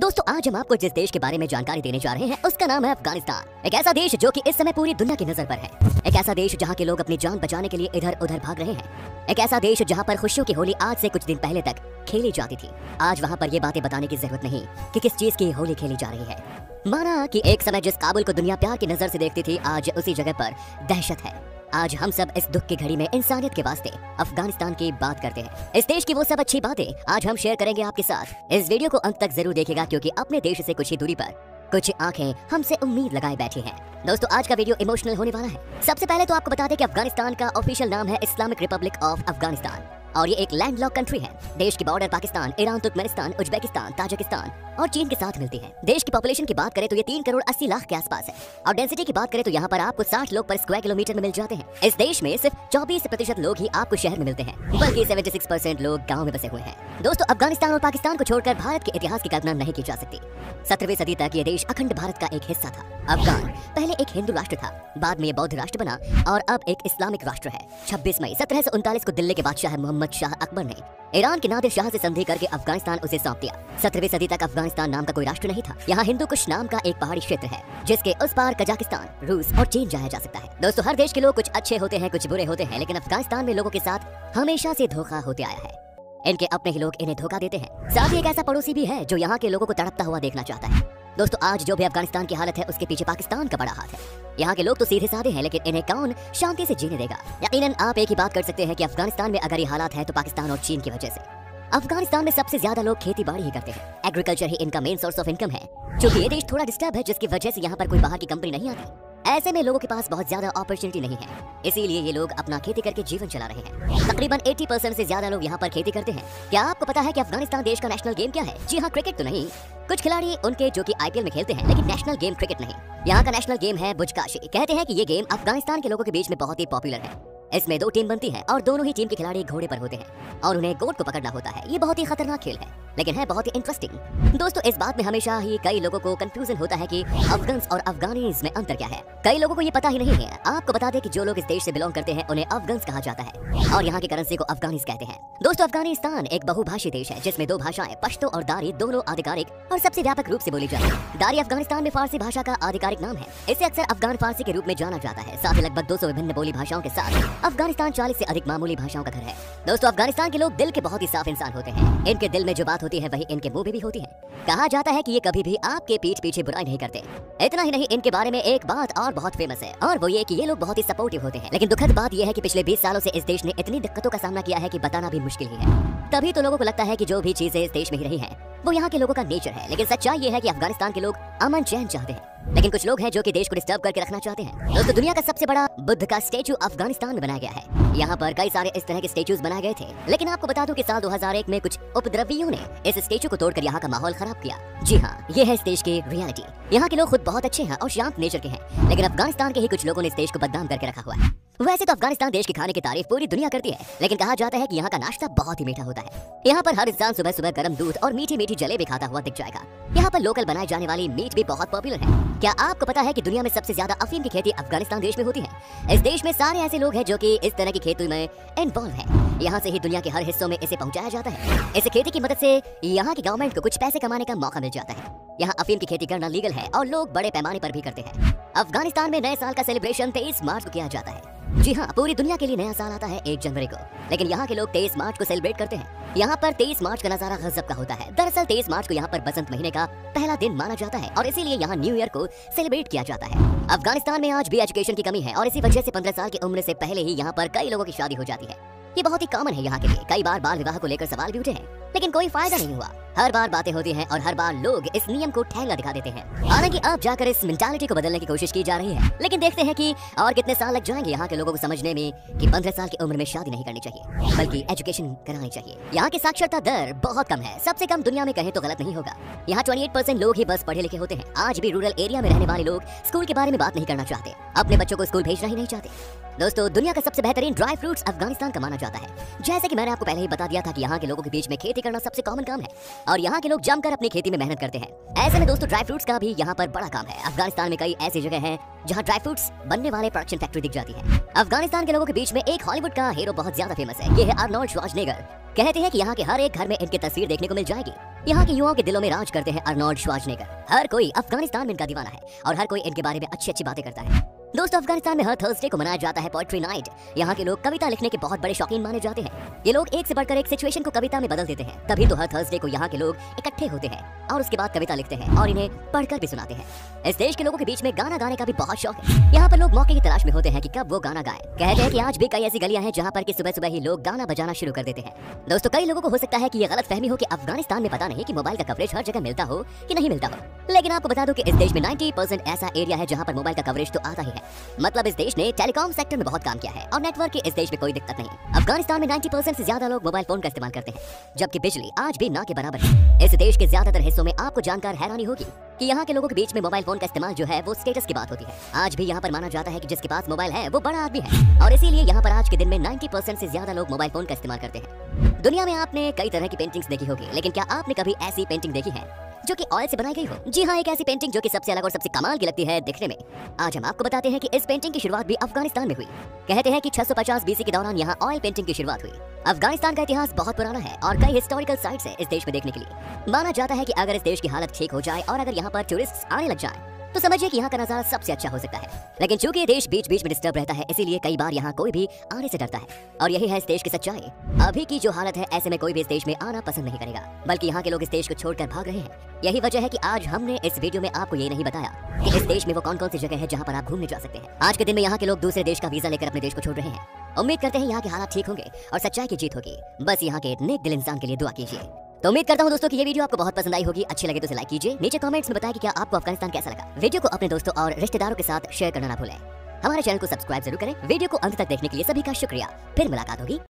दोस्तों आज हम आपको जिस देश के बारे में जानकारी देने जा रहे हैं उसका नाम है अफगानिस्तान। एक ऐसा देश जो कि इस समय पूरी दुनिया की नजर पर है। एक ऐसा देश जहां के लोग अपनी जान बचाने के लिए इधर उधर भाग रहे हैं। एक ऐसा देश जहां पर खुशियों की होली आज से कुछ दिन पहले तक खेली जाती थी। आज वहां पर ये बातें बताने की जरूरत नहीं कि किस चीज की होली खेली जा रही है। माना कि एक समय जिस काबुल को दुनिया प्यार की नजर से देखती थी, आज उसी जगह पर दहशत है। आज हम सब इस दुख की घड़ी में इंसानियत के वास्ते अफगानिस्तान की बात करते हैं। इस देश की वो सब अच्छी बातें आज हम शेयर करेंगे आपके साथ। इस वीडियो को अंत तक जरूर देखिएगा क्योंकि अपने देश से कुछ ही दूरी पर कुछ आंखें हमसे उम्मीद लगाए बैठी हैं। दोस्तों आज का वीडियो इमोशनल होने वाला है। सबसे पहले तो आपको बता दें कि अफगानिस्तान का ऑफिशियल नाम है इस्लामिक रिपब्लिक ऑफ अफगानिस्तान और ये एक लैंडलॉक कंट्री है। देश की border Pakistan, Iran, Turkmenistan, Uzbekistan, Tajikistan और चीन के साथ मिलती है। देश की पॉपुलेशन की बात करें तो ये 3 करोड़ 80 लाख के आसपास है और डेंसिटी की बात करें तो यहाँ पर आपको 60 लोग पर स्क्वायर किलोमीटर में मिल जाते हैं। इस देश में सिर्फ 24% लोग ही आपको शहर में मिलते हैं, बल्कि 76% लोग गाँव में बसे हुए हैं। दोस्तों अफगानिस्तान और पाकिस्तान को छोड़कर भारत के इतिहास की कल्पना नहीं की जा सकती। 17वीं सदी तक ये देश अखंड भारत का एक हिस्सा था। अफगान पहले एक हिंदू राष्ट्र था, बाद में ये बौद्ध राष्ट्र बना और अब एक इस्लामिक राष्ट्र है। 26 मई 1739 को दिल्ली के बादशाह मोहम्मद शाह अकबर ने ईरान के नादिर शाह से संधि करके अफगानिस्तान उसे सौंप दिया। 17वीं सदी तक अफगानिस्तान नाम का कोई राष्ट्र नहीं था। यहाँ हिंदू कुश नाम का एक पहाड़ी क्षेत्र है जिसके उस पार कजाकिस्तान, रूस और चीन जाया जा सकता है। दोस्तों हर देश के लोग कुछ अच्छे होते हैं, कुछ बुरे होते हैं, लेकिन अफगानिस्तान में लोगों के साथ हमेशा से धोखा होते आया है। इनके अपने ही लोग इन्हें धोखा देते हैं। साथ ही एक ऐसा पड़ोसी भी है जो यहाँ के लोगों को तड़पता हुआ देखना चाहता है। दोस्तों आज जो भी अफगानिस्तान की हालत है उसके पीछे पाकिस्तान का बड़ा हाथ है। यहाँ के लोग तो सीधे साधे हैं, लेकिन इन्हें कौन शांति से जीने देगा। यकीनन आप एक ही बात कर सकते हैं कि अफगानिस्तान में अगर ये हालात है तो पाकिस्तान और चीन की वजह से। अफगानिस्तान में सबसे ज्यादा लोग खेती बाड़ी ही करते हैं। एग्रीकल्चर ही इनका मेन सोर्स ऑफ इनकम है। क्योंकि ये देश थोड़ा डिस्टर्ब है जिसकी वजह से यहाँ पर कोई बाहर की कंपनी नहीं आती। ऐसे में लोगों के पास बहुत ज्यादा अपॉर्चुनिटी नहीं है, इसीलिए ये लोग अपना खेती करके जीवन चला रहे हैं। तकरीबन 80% से ज्यादा लोग यहाँ पर खेती करते हैं। क्या आपको पता है कि अफगानिस्तान देश का नेशनल गेम क्या है? जी हाँ, क्रिकेट तो नहीं, कुछ खिलाड़ी उनके जो कि आईपीएल में खेलते हैं, लेकिन नेशनल गेम क्रिकेट नहीं। यहाँ का नेशनल गेम है बुजकाशी। कहते हैं कि ये गेम अफगानिस्तान के लोगों के बीच में बहुत ही पॉपुलर है। इसमें 2 टीम बनती है और दोनों ही टीम के खिलाड़ी घोड़े पर होते हैं और उन्हें गोट को पकड़ना होता है। ये बहुत ही खतरनाक खेल है, लेकिन है बहुत ही इंटरेस्टिंग। दोस्तों इस बात में हमेशा ही कई लोगों को कंफ्यूजन होता है कि अफगंस और अफगानीज़ में अंतर क्या है। कई लोगों को ये पता ही नहीं है। आपको बता दें कि जो लोग इस देश से बिलोंग करते हैं उन्हें अफगंस कहा जाता है और यहाँ की करेंसी को अफगानीज़ कहते हैं। दोस्तों अफगानिस्तान एक बहुभाषी देश है जिसमें 2 भाषाएं पश्तो और दारी दोनों आधिकारिक और सबसे व्यापक रूप से बोली जाती है। दारी अफगानिस्तान में फारसी भाषा का आधिकारिक नाम है। इसे अक्सर अफगान फारसी के रूप में जाना जाता है। साथ ही लगभग 200 विभिन्न बोली भाषाओं के साथ अफगानिस्तान 40 से अधिक मामूली भाषाओं का घर है। दोस्तों अफगानिस्तान के लोग दिल के बहुत ही साफ इंसान होते हैं। इनके दिल में जो बात होती है वही इनके मुंह में भी होती है। कहा जाता है कि ये कभी भी आपके पीठ पीछे बुराई नहीं करते। इतना ही नहीं, इनके बारे में एक बात और बहुत फेमस है और वो ये कि ये लोग बहुत ही सपोर्टिव होते हैं। लेकिन दुखद बात यह है कि पिछले 20 सालों से इस देश ने इतनी दिक्कतों का सामना किया है कि बताना भी मुश्किल ही है। तभी तो लोगों को लगता है कि जो भी चीजें इस देश में ही रही है वो यहाँ के लोगों का नेचर है, लेकिन सच्चाई ये है कि अफगानिस्तान के लोग अमन चैन चाहते हैं, लेकिन कुछ लोग हैं जो कि देश को डिस्टर्ब करके रखना चाहते हैं। दोस्तों दुनिया का सबसे बड़ा बुद्ध का स्टेचू अफगानिस्तान में बनाया गया है। यहाँ पर कई सारे इस तरह के स्टेचूज बनाए गए थे, लेकिन आपको बता दूं कि साल 2001 में कुछ उपद्रवियों ने इस स्टेचू को तोड़कर यहाँ का माहौल खराब किया। जी हाँ, ये है इस देश की रियलिटी। यहाँ के लोग खुद बहुत अच्छे हैं और शांत नेचर के हैं, लेकिन अफगानिस्तान के ही कुछ लोगों ने इस देश को बदनाम करके रखा हुआ है। वैसे तो अफगानिस्तान देश के खाने की तारीफ पूरी दुनिया करती है, लेकिन कहा जाता है कि यहाँ का नाश्ता बहुत ही मीठा होता है। यहाँ पर हर इंसान सुबह सुबह गर्म दूध और मीठी मीठी जलेबी खाता हुआ दिख जाएगा। यहाँ पर लोकल बनाई जाने वाली मीट भी बहुत पॉपुलर है। क्या आपको पता है कि दुनिया में सबसे ज्यादा अफीम की खेती अफगानिस्तान देश में होती है? इस देश में सारे ऐसे लोग हैं जो कि इस तरह की खेती में इन्वॉल्व है। यहाँ से ही दुनिया के हर हिस्सों में इसे पहुँचाया जाता है। इस खेती की मदद से यहाँ की गवर्नमेंट को कुछ पैसे कमाने का मौका मिल जाता है। यहाँ अफीम की खेती करना लीगल है और लोग बड़े पैमाने पर भी करते हैं। अफगानिस्तान में नए साल का सेलिब्रेशन 23 मार्च को किया जाता है। जी हाँ, पूरी दुनिया के लिए नया साल आता है 1 जनवरी को, लेकिन यहाँ के लोग 23 मार्च को सेलिब्रेट करते हैं। यहाँ पर 23 मार्च का नजारा गजब का होता है। दरअसल 23 मार्च को यहाँ पर बसंत महीने का पहला दिन माना जाता है और इसीलिए यहाँ न्यू ईयर को सेलिब्रेट किया जाता है। अफगानिस्तान में आज भी एजुकेशन की कमी है और इसी वजह से 15 साल की उम्र से पहले ही यहाँ पर कई लोगों की शादी हो जाती है। ये बहुत ही कॉमन है यहाँ के लिए। कई बार बाल विवाह को लेकर सवाल भी उठे हैं, लेकिन कोई फायदा नहीं हुआ। हर बार बातें होती हैं और हर बार लोग इस नियम को ठेंगा दिखा देते हैं। हालांकि अब जाकर इस मेंटालिटी को बदलने की कोशिश की जा रही है, लेकिन देखते हैं कि और कितने साल लग जाएंगे यहाँ के लोगों को समझने में कि 15 साल की उम्र में शादी नहीं करनी चाहिए, बल्कि एजुकेशन करानी चाहिए। यहाँ की साक्षरता दर बहुत कम है, सबसे कम दुनिया में कहे तो गलत नहीं होगा। यहाँ 28% लोग ही बस पढ़े लिखे होते हैं। आज भी रूरल एरिया में रहने वाले लोग स्कूल के बारे में बात नहीं करना चाहते, अपने बच्चों को स्कूल भेजना ही नहीं चाहते। दोस्तों दुनिया का सबसे बेहतरीन ड्राई फ्रूट्स अफगानिस्तान का माना जाता है। जैसे कि मैंने आपको पहले ही बता दिया था कि यहाँ के लोगों के बीच में खेती करना सबसे कॉमन काम है और यहाँ के लोग जमकर अपनी खेती में मेहनत करते हैं। ऐसे में दोस्तों ड्राई फ्रूट्स का भी यहाँ पर बड़ा काम है। अफगानिस्तान में कई ऐसी जगह है जहाँ ड्राई फ्रूट्स बनने वाले प्रोडक्शन फैक्ट्री दिख जाती है। अफगानिस्तान के लोगों के बीच में एक हॉलीवुड का हीरो बहुत ज्यादा फेमस है। ये है अर्नोल्ड श्वार्ज़नेगर। कहते हैं कि यहाँ के हर एक घर में इनकी तस्वीर देखने को मिल जाएगी। यहाँ के युवाओं के दिलों में राज करते हैं अर्नोल्ड श्वार्ज़नेगर। हर कोई अफगानिस्तान में इनका दीवाना है और हर कोई इनके बारे में अच्छी अच्छी बातें करता है। दोस्तों, अफगानिस्तान में हर थर्सडे को मनाया जाता है पोएट्री नाइट। यहाँ के लोग कविता लिखने के बहुत बड़े शौकीन माने जाते हैं। ये लोग एक से बढ़कर एक सिचुएशन को कविता में बदल देते हैं। तभी तो हर थर्सडे को यहाँ के लोग इकट्ठे होते हैं और उसके बाद कविता लिखते हैं और इन्हें पढ़कर भी सुनाते हैं। इस देश के लोगों के बीच में गाना गाने का भी बहुत शौक है। यहाँ पर लोग मौके की तलाश में होते हैं कि कब वो गाना गाए। कहते हैं कि आज भी कई ऐसी गलियां हैं जहाँ पर कि सुबह सुबह ही लोग गाना बजाना शुरू कर देते हैं। दोस्तों, कई लोगों को हो सकता है कि ये गलत फहमी हो कि अफगानिस्तान में पता नहीं कि मोबाइल का कवरेज हर जगह मिलता हो कि नहीं मिलता हो, लेकिन आपको बता दो कि इस देश में 90% ऐसा एरिया है जहाँ पर मोबाइल का कवरेज तो आता ही। मतलब इस देश ने टेलीकॉम सेक्टर में बहुत काम किया है और नेटवर्क की इस देश में कोई दिक्कत नहीं। अफगानिस्तान में 90% से ज्यादा लोग मोबाइल फोन का इस्तेमाल करते हैं, जबकि बिजली आज भी ना के बराबर है। इस देश के ज्यादातर हिस्सों में आपको जानकर हैरानी होगी कि यहाँ के लोगों के बीच में मोबाइल फोन का इस्तेमाल जो है वो स्टेटस की बात होती है। आज भी यहाँ पर माना जाता है कि जिसके पास मोबाइल है वो बड़ा आदमी है और इसीलिए यहाँ पर आज के दिन में 90% से ज्यादा लोग मोबाइल फोन का इस्तेमाल करते हैं। दुनिया में आपने कई तरह की पेंटिंग्स देखी होगी, लेकिन क्या आपने कभी ऐसी पेंटिंग देखी है जो कि ऑयल से बनाई गई हो? जी हाँ, एक ऐसी पेंटिंग जो कि सबसे अलग और सबसे कमाल की लगती है दिखने में। आज हम आपको बताते हैं कि इस पेंटिंग की शुरुआत भी अफगानिस्तान में हुई। कहते हैं कि 650 बीसी के दौरान यहाँ ऑयल पेंटिंग की शुरुआत हुई। अफगानिस्तान का इतिहास बहुत पुराना है और कई हिस्टोरिकल साइट्स हैं इस देश में देखने के लिए। माना जाता है कि अगर इस देश की हालत ठीक हो जाए और अगर यहाँ पर टूरिस्ट आने लग जाए तो समझिए कि यहाँ का नजारा सबसे अच्छा हो सकता है। लेकिन चूंकि देश बीच बीच में डिस्टर्ब रहता है, इसीलिए कई बार यहाँ कोई भी आने से डरता है और यही है इस देश की सच्चाई। अभी की जो हालत है, ऐसे में कोई भी इस देश में आना पसंद नहीं करेगा, बल्कि यहाँ के लोग इस देश को छोड़कर भाग रहे हैं। यही वजह है कि आज हमने इस वीडियो में आपको ये नहीं बताया कि इस देश में वो कौन कौन सी जगह है जहाँ पर आप घूमने जा सकते हैं। आज के दिन में यहाँ के लोग दूसरे देश का वीजा लेकर अपने देश को छोड़ रहे हैं। उम्मीद करते हैं यहाँ के हालात ठीक होंगे और सच्चाई की जीत होगी। बस यहाँ के नेक दिल इंसान के लिए दुआ कीजिए। तो उम्मीद करता हूँ दोस्तों कि ये वीडियो आपको बहुत पसंद आई होगी। अच्छी लगे तो लाइक कीजिए। नीचे कमेंट्स में बताएं कि क्या आपको अफगानिस्तान कैसा लगा। वीडियो को अपने दोस्तों और रिश्तेदारों के साथ शेयर करना ना भूलें। हमारे चैनल को सब्सक्राइब जरूर करें। वीडियो को अंत तक देखने के लिए सभी का शुक्रिया। फिर मुलाकात होगी।